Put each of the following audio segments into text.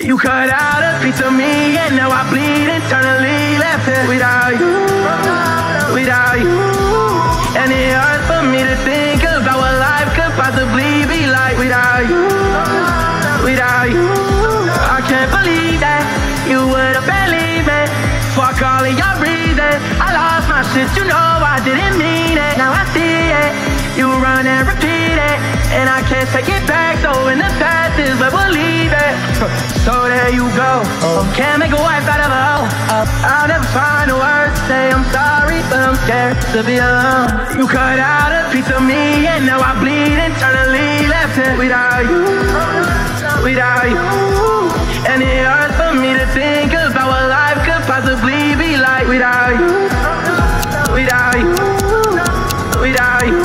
You cut out a piece of me and now I bleed internally, left here without you, without you. And it hurts for me to think about what life could possibly be like without you, without you. I can't believe that you would have been leaving. Fuck all of your reasons. I lost my shit, you know I didn't mean it. Now I see it, you run and repeat it, and I can't take it back. So in the past is where we'll leave it. So there you go. Can't make a wife out of a hoe. I'll never find the words to say I'm sorry, but I'm scared to be alone. You cut out a piece of me, and now I bleed internally, left it without you, without you. And it hurts for me to think about what life could possibly be like without you, without you, without you. Without you. Without you.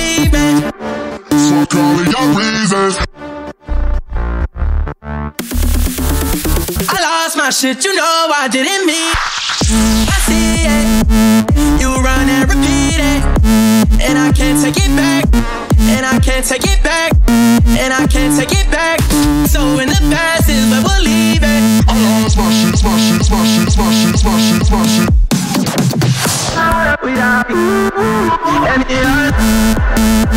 shit, you know I didn't mean. I see it, you run and repeat it, and I can't take it back, and I can't take it back, and I can't take it back. So in the past is where we'll leave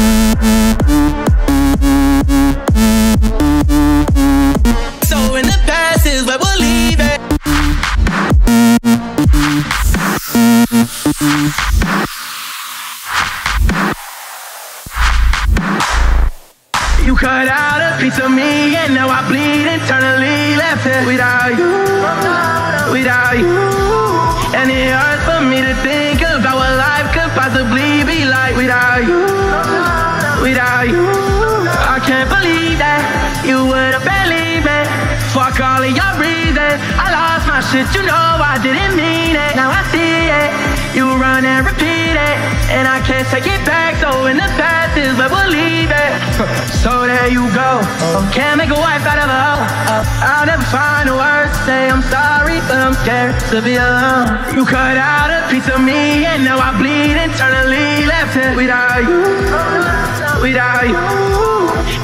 it. I lost my shit, my shit, my shit, my shit, my shit, my shit. Without you, and it hurts. So in the past is where we'll leave it. You cut out a piece of me and now I bleed internally, left here without you, without you. And it hurts for me to think about what life could possibly be like without you, without you. I can't believe that you would have been leaving. Fuck all of your reasons. I lost my shit, you know I didn't mean it. Now I see it, you run and repeat it, and I can't take it back. So in the past is where we'll leave it. So there you go. Can't make a wife out of a hoe. I'll never find the words to say I'm sorry, but I'm scared to be alone. You cut out a piece of me, and now I bleed internally, left it without you, without you.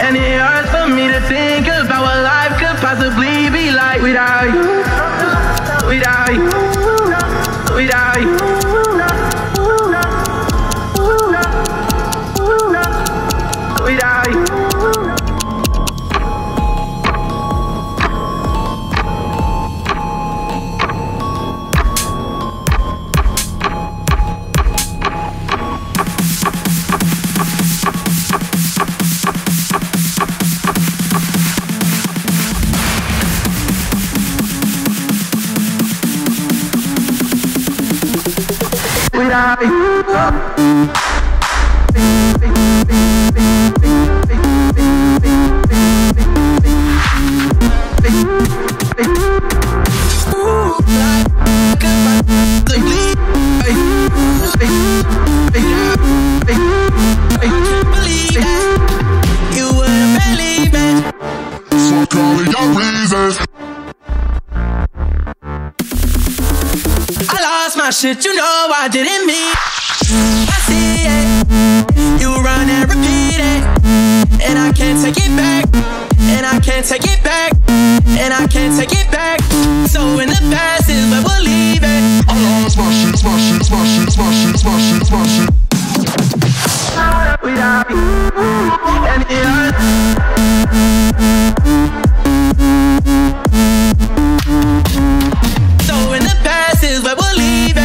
And it hurts for me to think about what life could possibly be like without you, without you, without you. Without you. My shit, you know I didn't mean. I see it, you run and repeat it, and I can't take it back, and I can't take it back, and I can't take it back. So in the past is where we'll leave it. I lost my shit, my shit, my shit, my shit, my shit, my shit. Without you, and it hurts. So in the past is where we'll leave it.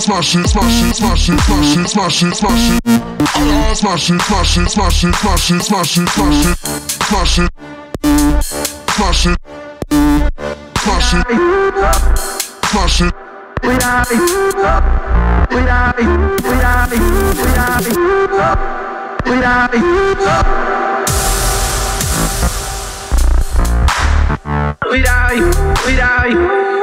Smash it, smash it, smash it, smash it, smash it, smash it. Without you,